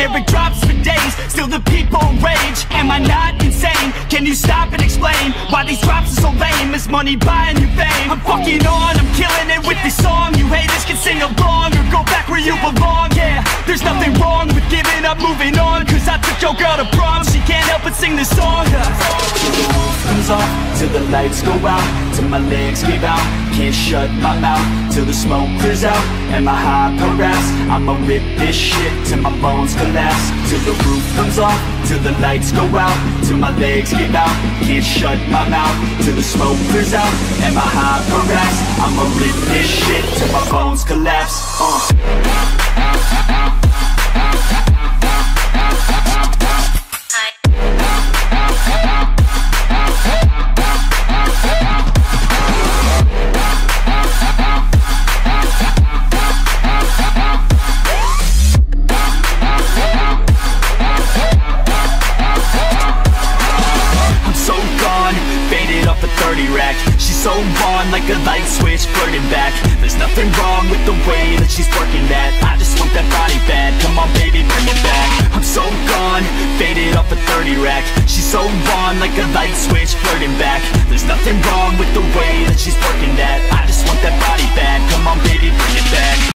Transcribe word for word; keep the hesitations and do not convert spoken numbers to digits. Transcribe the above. air, it drops for days. Still the people rage. Am I not insane? Can you stop and explain why these drops are so lame? Is money buying you fame? I'm fucking on, I'm killing it with this song. You haters can sing along or go back where you belong. Yeah, there's nothing wrong with giving up, moving on. Cause I took your girl to prom, she can't help but sing this song. Comes off till the lights go out, till my legs give out. Can't shut my mouth till the smoke clears out and my high harass. I'ma rip this shit till my bones collapse. Till the roof comes off, till the lights go out, till my legs give out. Can't shut my mouth till the smoke clears out and my high harass. I'ma rip this shit till my bones collapse. Uh. So on like a light switch, flirting back. There's nothing wrong with the way that she's working that. I just want that body bad. Come on baby, bring it back. I'm so gone, faded off a thirty rack. She's so on like a light switch, flirting back. There's nothing wrong with the way that she's working that. I just want that body bad. Come on baby, bring it back.